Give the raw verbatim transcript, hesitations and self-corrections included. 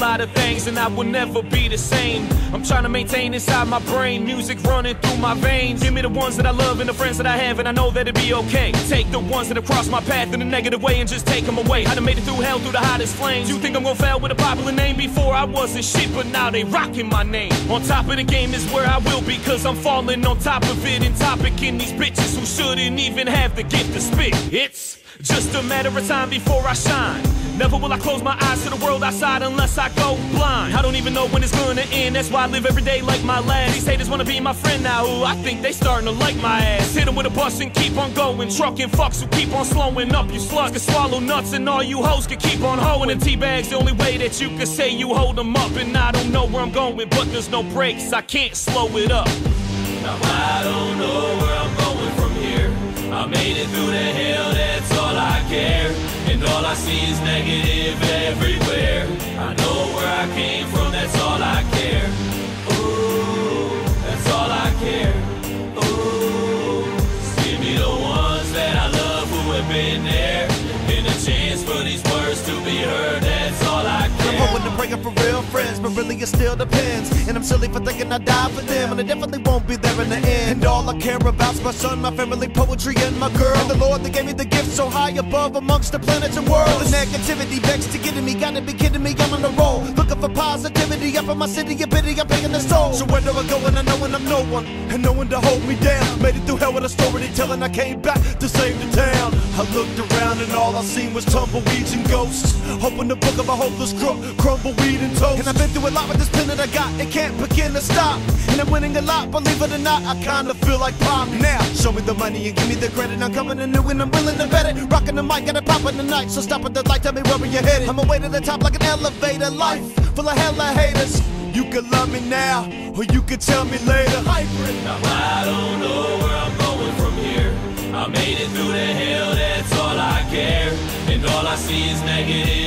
lot of things and I will never be the same. I'm trying to maintain inside my brain, music running through my veins. Give me the ones that I love and the friends that I have, and I know that it'd be okay. Take the ones that have crossed my path in a negative way and just take them away. I done made it through hell, through the hottest flames. You think I'm gonna fail with a popular name? Before I wasn't shit, but now they rocking my name. On top of the game is where I will be, cause I'm falling on top of it and topicking these bitches who shouldn't even have the gift to spit. It's just a matter of time before I shine. Never will I close my eyes to the world outside unless I go blind. I don't even know when it's gonna end, that's why I live every day like my last. These haters wanna be my friend now, ooh, I think they starting to like my ass. Hit them with a bus and keep on going, trucking fucks who keep on slowing up. You slugs can swallow nuts and all you hoes can keep on hoeing. And teabags the only way that you can say you hold them up. And I don't know where I'm going, but there's no brakes, I can't slow it up. Now I don't know where I'm going from here. I made it through the hell, that's all I care. And all I see is negative everywhere. I know where I came from, that's all I care. Ooh, that's all I care. Ooh, just give me the ones that I love who have been there. And a chance for these words to be heard, that's all I care. I'm hoping to bring up for real friends, but really it still depends. And I'm silly for thinking I die for them, and I definitely won't be there in the end. And all I care about's my son, my family, poetry, and my girl. And the Lord that gave me the gift so high above amongst the planets and worlds. The negativity vexed to get in me, gotta be kidding me, I'm on the roll. Looking for positivity up in my city, a pity, I'm paying the soul. So where do I go when I know when I'm no one, and no one to hold me down? Made it through hell with a story they tell, and I came back to save the town. I looked around and all I seen was tumbleweeds and ghosts. Hoping the book of a hopeless crook, crumble weed and toast. And I've been through a lot with this pen that I got, it can't begin to stop. And I'm winning a lot, believe it or not, I kinda feel like pop. Now, show me the money and give me the credit, I'm coming in new and I'm willing to bet it. Rocking the mic and I pop in the night, so stop at the light, tell me where you're headed. I'm away to the top like an elevator, life full of hella haters. You could love me now, or you could tell me later. Hybrid. Now I don't know where I'm going from here. I made it through the hell, that's all I care. And all I see is negative.